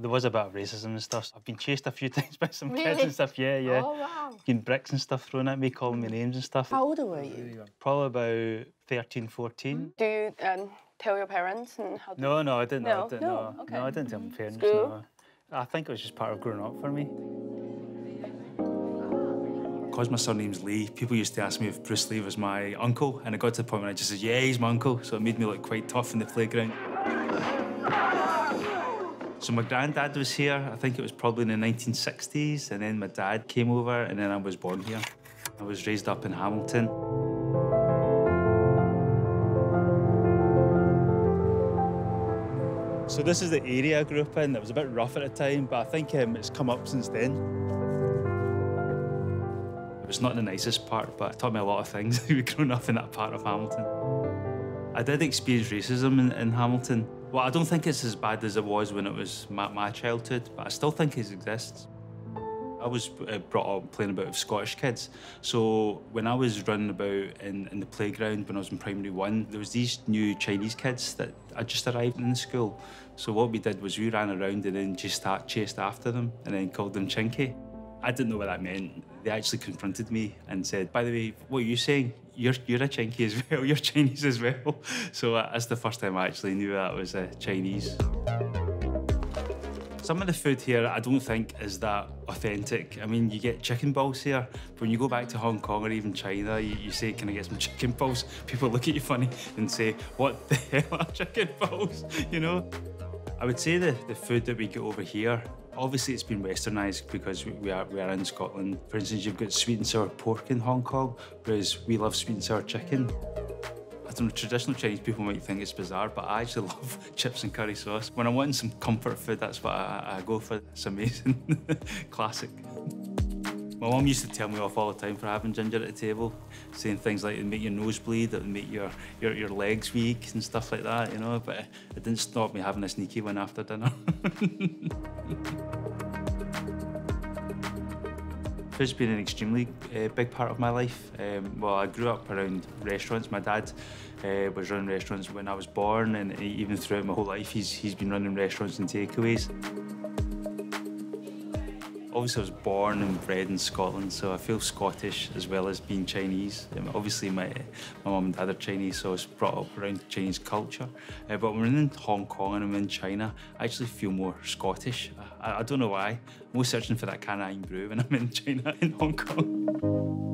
There was a bit of racism and stuff. I've been chased a few times by some kids and stuff. Yeah, yeah. Oh, wow. Getting bricks and stuff thrown at me, calling me names and stuff. How old were you? Probably about 13, 14. Do you tell your parents? And how? No, no, I didn't. No, I didn't, no. Okay. No, I didn't tell my parents. No. I think it was just part of growing up for me. Because my surname's Lee, people used to ask me if Bruce Lee was my uncle, and it got to the point where I just said, yeah, he's my uncle, so it made me look quite tough in the playground. So my granddad was here, I think it was probably in the 1960s, and then my dad came over, and then I was born here. I was raised up in Hamilton. So this is the area I grew up in. It was a bit rough at the time, but I think it's come up since then. It's not the nicest part, but it taught me a lot of things growing up in that part of Hamilton. I did experience racism in Hamilton. Well, I don't think it's as bad as it was when it was my childhood, but I still think it exists. I was brought up playing about with Scottish kids, so when I was running about in the playground when I was in primary one, there was these new Chinese kids that had just arrived in the school. So what we did was we ran around and then just chased after them and then called them Chinky. I didn't know what that meant. They actually confronted me and said, by the way, what are you saying? You're a Chinky as well, you're Chinese as well. So that's the first time I actually knew that was Chinese. Some of the food here I don't think is that authentic. I mean, you get chicken balls here, but when you go back to Hong Kong or even China, you say, can I get some chicken balls? People look at you funny and say, what the hell are chicken balls, you know? I would say the food that we get over here, obviously it's been westernised because we are in Scotland. For instance, you've got sweet and sour pork in Hong Kong, whereas we love sweet and sour chicken. I don't know, traditional Chinese people might think it's bizarre, but I actually love chips and curry sauce. When I'm wanting some comfort food, that's what I go for. It's amazing. Classic. My mum used to tell me off all the time for having ginger at the table, saying things like, it'd make your nose bleed, it'd make your legs weak and stuff like that, you know, but it didn't stop me having a sneaky one after dinner. Food's been an extremely big part of my life. Well, I grew up around restaurants. My dad was running restaurants when I was born, and even throughout my whole life, he's been running restaurants and takeaways. Obviously, I was born and bred in Scotland, so I feel Scottish as well as being Chinese. Obviously, my mum and dad are Chinese, so I was brought up around Chinese culture. But when I'm in Hong Kong and I'm in China, I actually feel more Scottish. I don't know why. I'm always searching for that Canine brew when I'm in China and Hong Kong.